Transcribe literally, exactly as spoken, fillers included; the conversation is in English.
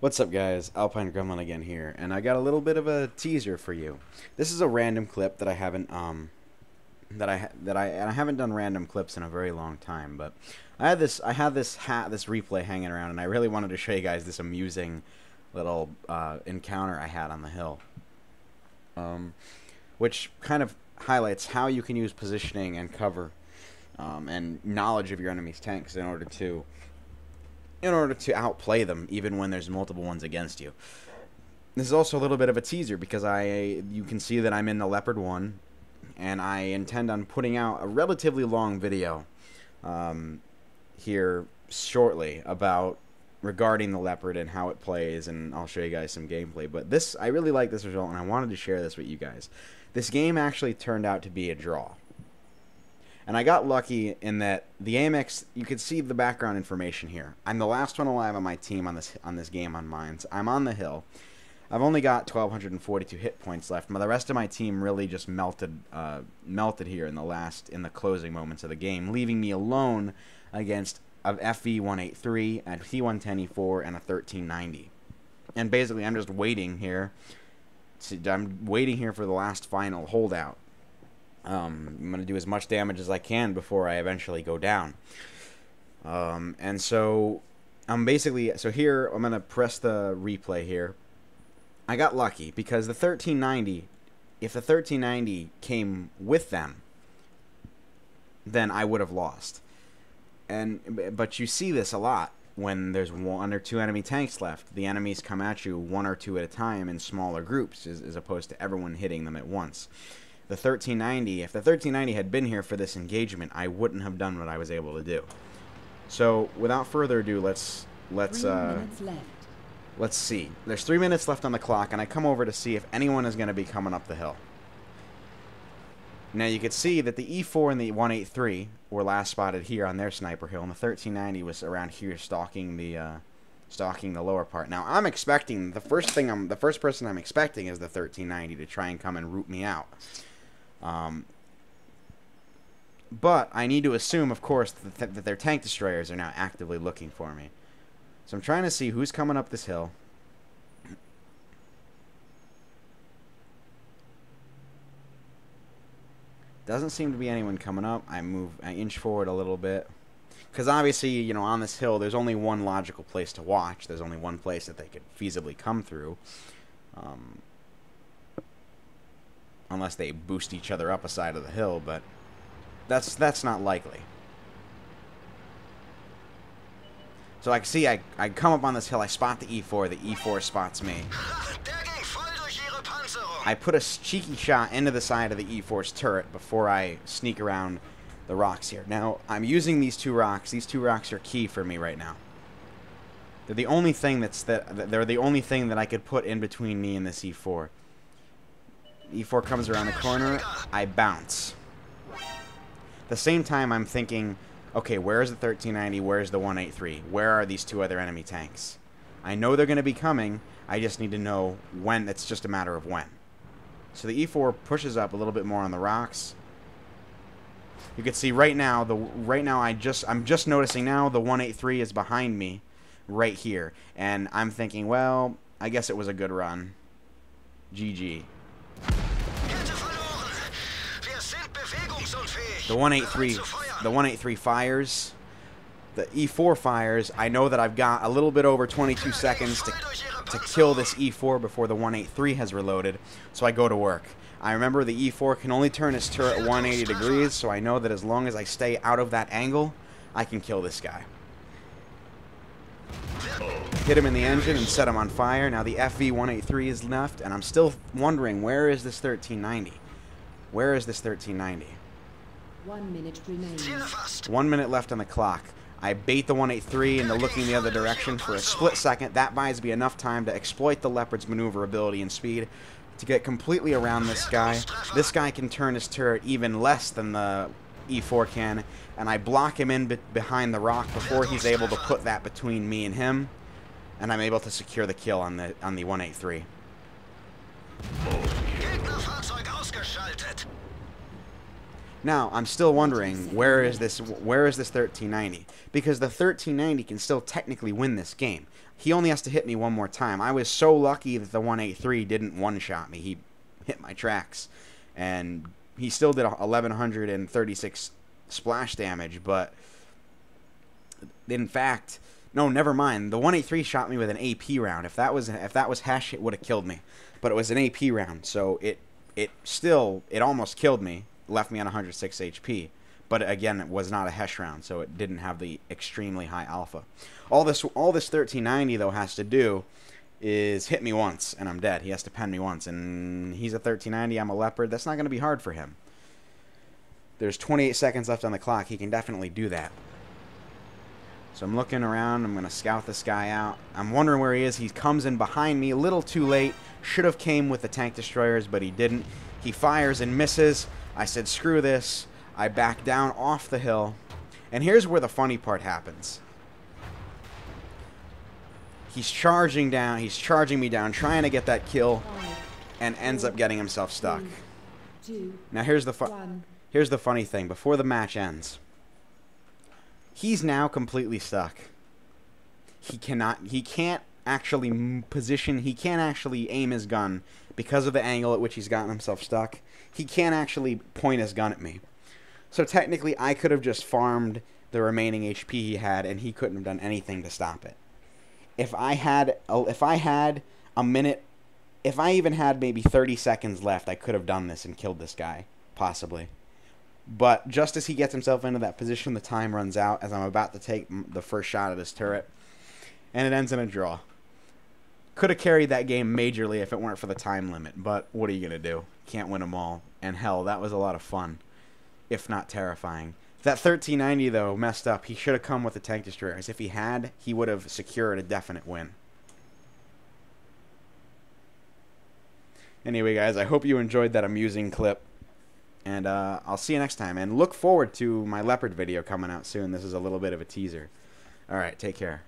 What's up guys, Alpine Gremlin again here, and I got a little bit of a teaser for you. This is a random clip that I haven't um that I ha that I and I haven't done random clips in a very long time, but I had this I had this hat this replay hanging around, and I really wanted to show you guys this amusing little uh encounter I had on the hill. Um which kind of highlights how you can use positioning and cover um and knowledge of your enemy's tanks in order to in order to outplay them, even when there's multiple ones against you. This is also a little bit of a teaser, because I, you can see that I'm in the Leopard one, and I intend on putting out a relatively long video um, here shortly about regarding the Leopard and how it plays, and I'll show you guys some gameplay. But this, I really like this result, and I wanted to share this with you guys. This game actually turned out to be a draw. And I got lucky in that the A M X, you can see the background information here. I'm the last one alive on my team on this on this game on mines. I'm on the hill. I've only got twelve forty-two hit points left. The rest of my team really just melted uh, melted here in the last in the closing moments of the game, leaving me alone against an F V one eighty-three, a T one ten E four, and a thirteen ninety. And basically, I'm just waiting here. To, I'm waiting here for the last final holdout. Um, I'm going to do as much damage as I can before I eventually go down. Um, and so I'm basically, so here I'm going to press the replay here. I got lucky because the thirteen ninety, if the thirteen ninety came with them, then I would have lost. And, but you see this a lot when there's one or two enemy tanks left. The enemies come at you one or two at a time in smaller groups as, as opposed to everyone hitting them at once. The thirteen ninety, if the thirteen ninety had been here for this engagement, I wouldn't have done what I was able to do. So, without further ado, let's let's uh, let's see. There's three minutes left on the clock, and I come over to see if anyone is going to be coming up the hill. Now, you could see that the E four and the one eighty-three were last spotted here on their sniper hill, and the thirteen ninety was around here stalking the uh, stalking the lower part. Now, I'm expecting the first thing I'm the first person I'm expecting is the thirteen ninety to try and come and root me out. Um, but I need to assume, of course, that, th that their tank destroyers are now actively looking for me. So I'm trying to see who's coming up this hill. Doesn't seem to be anyone coming up. I move, I inch forward a little bit. Because obviously, you know, on this hill, there's only one logical place to watch. There's only one place that they could feasibly come through. Um... Unless they boost each other up a side of the hill, but that's that's not likely. So I see I, I come up on this hill, I spot the E four, the E four spots me. I put a cheeky shot into the side of the E four's turret before I sneak around the rocks here. Now, I'm using these two rocks. These two rocks are key for me right now. They're the only thing that's that they're the only thing that I could put in between me and this E four. E four comes around the corner, I bounce. At the same time, I'm thinking, okay, where is the thirteen ninety, where is the one eighty-three? Where are these two other enemy tanks? I know they're going to be coming, I just need to know when. It's just a matter of when. So the E four pushes up a little bit more on the rocks. You can see right now, the right now I just I'm just noticing now the one eighty-three is behind me right here. And I'm thinking, well, I guess it was a good run. G G. The one eighty-three, the one eighty-three fires, the E four fires. I know that I've got a little bit over twenty-two seconds to, to kill this E four before the one eighty-three has reloaded, so I go to work. I remember the E four can only turn his turret one eighty degrees, so I know that as long as I stay out of that angle, I can kill this guy. Hit him in the engine and set him on fire. Now the F V one eighty-three is left, and I'm still wondering, where is this thirteen ninety? Where is this thirteen ninety? One minute remains. One minute left on the clock. I bait the one eighty-three into looking the other direction for a split second. That buys me enough time to exploit the Leopard's maneuverability and speed to get completely around this guy. This guy can turn his turret even less than the E four can, and I block him in be behind the rock before he's able to put that between me and him, and I'm able to secure the kill on the on the one eighty-three. Now, I'm still wondering, where is this where is this thirteen ninety? Because the thirteen ninety can still technically win this game. He only has to hit me one more time. I was so lucky that the one eighty-three didn't one-shot me. He hit my tracks. And he still did eleven thirty-six splash damage, but in fact, no, never mind. The one eighty-three shot me with an A P round. If that was if that was Hesh, it would have killed me. But it was an A P round, so it it still it almost killed me. Left me on one hundred six H P, but again, it was not a Hesh round, so it didn't have the extremely high alpha. All this, all this thirteen ninety though has to do is hit me once, and I'm dead. He has to pen me once, and he's a thirteen ninety. I'm a Leopard. That's not going to be hard for him. There's twenty-eight seconds left on the clock. He can definitely do that. So I'm looking around. I'm going to scout this guy out. I'm wondering where he is. He comes in behind me a little too late. Should have came with the tank destroyers, but he didn't. He fires and misses. I said, screw this. I back down off the hill. And here's where the funny part happens. He's charging down. He's charging me down, trying to get that kill, and ends up getting himself stuck. Now, here's the fu- here's the funny thing. Before the match ends, he's now completely stuck. He cannot. He can't actually position. He can't actually aim his gun because of the angle at which he's gotten himself stuck. He can't actually point his gun at me. So technically, I could have just farmed the remaining H P he had, and he couldn't have done anything to stop it. If I had, a, if I had a minute, if I even had maybe thirty seconds left, I could have done this and killed this guy, possibly. But just as he gets himself into that position, the time runs out as I'm about to take the first shot at his turret, and it ends in a draw. Could have carried that game majorly if it weren't for the time limit, but what are you going to do? Can't win them all. And hell, that was a lot of fun, if not terrifying. That thirteen ninety, though, messed up. He should have come with the tank destroyers. If he had, he would have secured a definite win. Anyway, guys, I hope you enjoyed that amusing clip. And uh, I'll see you next time. And look forward to my Leopard video coming out soon. This is a little bit of a teaser. All right, take care.